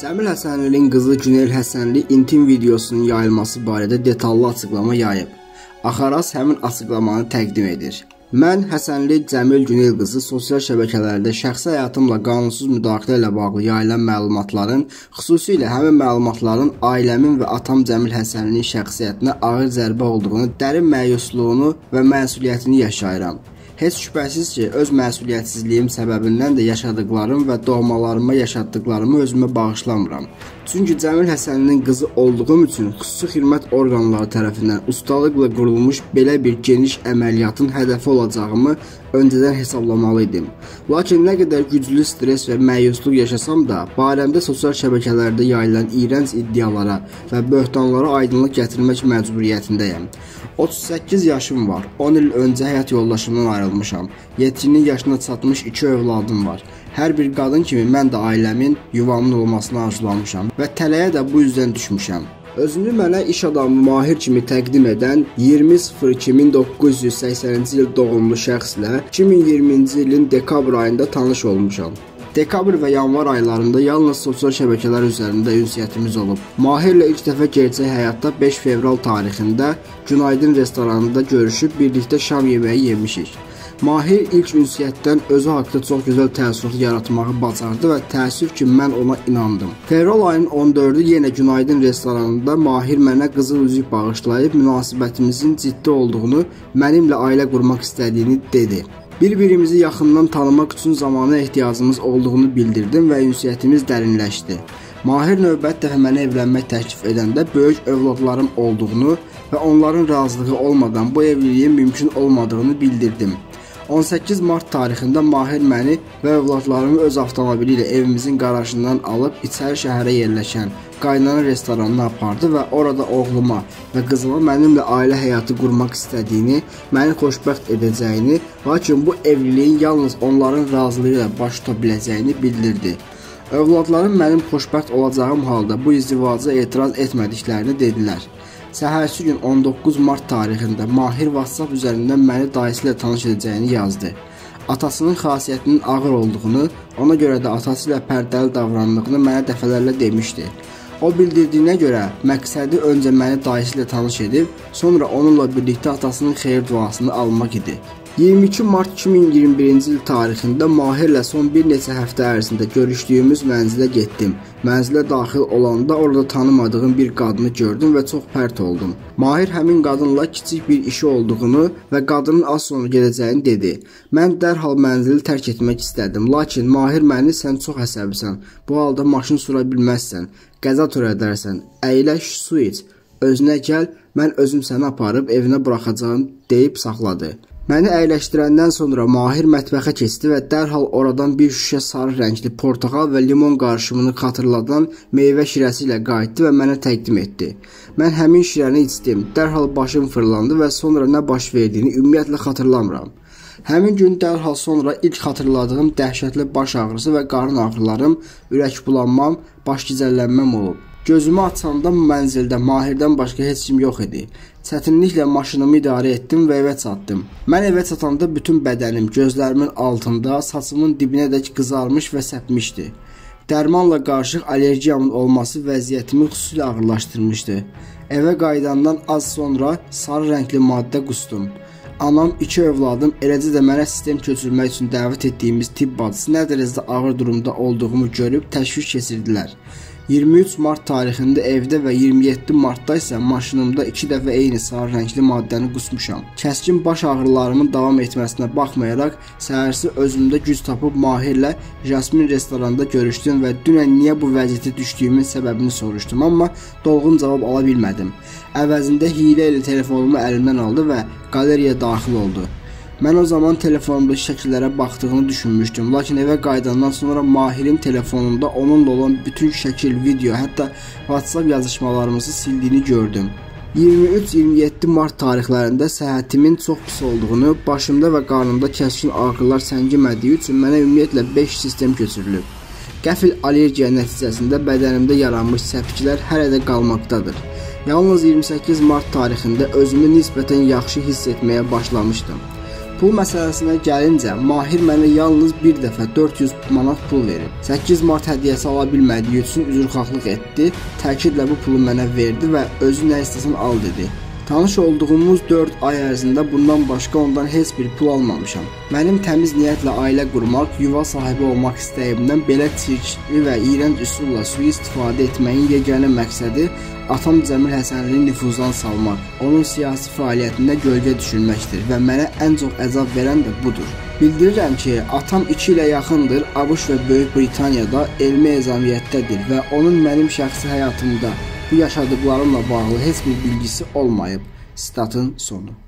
Cəmil Həsənlinin qızı Günel Həsənli intim videosunun yayılması barədə detallı açıqlama yayıb. Axaraz həmin açıqlamanı təqdim edir. Mən Həsənli Cəmil Günel qızı sosial şəbəkələrdə şəxsi həyatımla qanunsuz müdaxilə ilə bağlı yayılan məlumatların, xüsusilə həmin məlumatların ailəmin və atam Cəmil Həsənlinin şəxsiyyətinə ağır zərbə olduğunu, dərin məyusluğunu və məsuliyyətini yaşayıram. Heç şübhəsiz ki, öz məsuliyyətsizliyim səbəbindən də yaşadıklarım və doğmalarıma yaşatdıqlarımı özümə bağışlamıram. Çünki Cəmil Həsənlinin qızı olduğum üçün xüsusi xidmət orqanları tərəfindən ustalıqla qurulmuş belə bir geniş əməliyyatın hədəfi olacağımı öncədən hesablamalı idim. Lakin nə qədər güclü stres və məyusluq yaşasam da, barəmdə sosial şəbəkələrdə yayılan iyrənc iddialara və böhtanlara aydınlıq gətirmək məcburiyyətindəyəm. 38 yaşım var, 10 il öncə həyat yoldaşımdan ayrılmışam, yetkinin yaşına çatmış 2 övladım var. Hər bir qadın kimi mən də ailəmin, yuvamın olmasını arzulamışam və tələyə də bu yüzdən düşmüşəm. Özünü mənə iş adamı Mahir kimi təqdim edən 20.02.1980-ci il doğumlu şəxslə 2020-ci ilin dekabr ayında tanış olmuşam. Dekabr və yanvar aylarında yalnız sosial şəbəkələr üzərində ünsiyyətimiz olub. Mahirlə ilk dəfə gerçək həyatda 5 fevral tarixində Günaydın restoranında görüşüb birlikdə şam yeməyi yemişik. Mahir ilk ünsiyyətdən özü haqda çox gözəl təəssürat yaratmağı bacardı və təəssüf ki, mən ona inandım. Fevral ayının 14-ü yenə Günaydın restoranında Mahir mənə qızıl üzük bağışlayıb münasibətimizin ciddi olduğunu, mənimlə ailə qurmaq istədiyini dedi. Bir-birimizi yaxından tanımaq üçün zamana ehtiyacımız olduğunu bildirdim və ünsiyyətimiz dərinləşdi. Mahir növbət dəfə mənə evlənmək təklif edəndə böyük övladlarım olduğunu və onların razılığı olmadan bu evliliyin mümkün olmadığını bildirdim. 18 mart tarixində Mahir məni və övladlarımı öz avtomobili ilə evimizin qarajından alıb İçəri şəhərə yerləşən Qaynana restoranına apardı və orada oğluma və qızıma mənimlə ailə həyatı qurmaq istədiyini, məni xoşbəxt edəcəyini, lakin bu evliliyin yalnız onların razılığı ilə baş tuta biləcəyini bildirdi. Övladlarım mənim xoşbəxt olacağım halda bu izdivaca etiraz etmədiklərini dedilər. Səhərsi gün 19 mart tarixində Mahir WhatsApp üzərindən məni dayısı ilə tanış edəcəyini yazdı. Atasının xasiyyətinin ağır olduğunu, ona görə də atası ilə pərdəli davrandığını mənə dəfələrlə demişdi. O bildirdiyinə görə məqsədi öncə məni dayısı ilə tanış edib, sonra onunla birlikdə atasının xeyir duasını almaq idi. 22 mart 2021-ci il tarixində Mahirlə son bir neçə həftə ərzində görüşdüyümüz mənzilə getdim. Mənzilə daxil olanda orada tanımadığım bir qadını gördüm və çox pərt oldum. Mahir həmin qadınla kiçik bir işi olduğunu və qadının az sonra gələcəyini dedi. Mən dərhal mənzili tərk etmək istədim, lakin Mahir məni sən çox əsəbisən, bu halda maşın sura bilməzsən, qəza törədərsən, əyləş, su iç, özünə gəl, mən özüm səni aparıb evinə buraxacağım deyib saxladı. Məni əyləşdirəndən sonra Mahir mətbəxə keçdi və dərhal oradan bir şüşə sarı rəngli portakal və limon qarışımını xatırladan meyvə şirəsi ilə qayıtdı və mənə təqdim etdi. Mən həmin şirəni içdim, dərhal başım fırlandı və sonra nə baş verdiyini ümumiyyətlə xatırlamıram. Həmin gün dərhal sonra ilk xatırladığım dəhşətli baş ağrısı və qarın ağrılarım, ürək bulanmam, baş gicəllənməm olub. Gözümü açanda mənzildə Mahirdən başqa heç kim yox idi. Çətinliklə maşınımı idarə etdim və evə çatdım. Mən evə çatanda bütün bədənim gözlərimin altında, saçımın dibinədək qızarmış və səpmişdi. Dərmanla qarışıq allergiyamın olması vəziyyətimi xüsusilə ağırlaşdırmışdı. Evə qayıdandan az sonra sarı rəngli maddə qustum. Anam, iki övladım, eləcə də mənə sistem köçürmək üçün dəvət etdiyimiz tibb bacısı nə dərəcədə ağır durumda olduğumu görüb təşviş keçirdilər. 23 mart tarixində evdə və 27 martda isə maşınımda 2 dəfə eyni sarı rəngli maddəni qusmuşam. Kəskin baş ağrılarımın davam etməsinə baxmayaraq, səhərsi özümdə güc tapıb Mahirlə Jasmin restoranda görüşdüm və dünən niyə bu vəziyyətə düşdüyümün səbəbini soruşdum, amma dolğun cavab ala bilmədim. Əvəzində hiylə ilə telefonumu əlimdən aldı və qaleriyaya daxil oldu. Mən o zaman telefonumda şəkillərə baxdığını düşünmüşdüm, lakin evə qayıdandan sonra Mahir'in telefonunda onunla olan bütün şəkil, video, hətta WhatsApp yazışmalarımızı sildiyini gördüm. 23-27 mart tarixlərində səhhətimin çox pis olduğunu, başımda və qarnımda kəskin ağrılar səngimədiyi üçün mənə ümumiyyətlə 5 sistem köçürülüb. Qəfil allergiya nəticəsində bədənimdə yaranmış səpiklər hələ də qalmaqdadır. Yalnız 28 mart tarixində özümü nisbətən yaxşı hiss etməyə başlamışdım. Pul məsələsinə gəlincə, Mahir mənə yalnız bir dəfə 400 manat pul verib. 8 mart hədiyyəsi ala bilmədiyi üçün üzrxahlıq etdi, təkidlə bu pulu mənə verdi və özü nə istəsən al dedi. Tanış olduğumuz 4 ay ərzində bundan başqa ondan heç bir pul almamışam. Mənim təmiz niyyətlə ailə qurmaq, yuva sahibi olmaq istəyimdən belə çirkli və iyrənc üsulla sui-istifadə etməyin yeganə məqsədi atam Cəmil Həsənli nüfuzdan salmaq, onun siyasi fəaliyyətində gölgə düşürməkdir və mənə ən çox əzab verən də budur. Bildirirəm ki, atam 2 ilə yaxındır, ABŞ və Böyük Britaniyada elmi əzamiyyətdədir və onun mənim şəxsi həyatımda bu yaşadıklarımla bağlı heç bir bilgisi olmayıb. Statın sonu.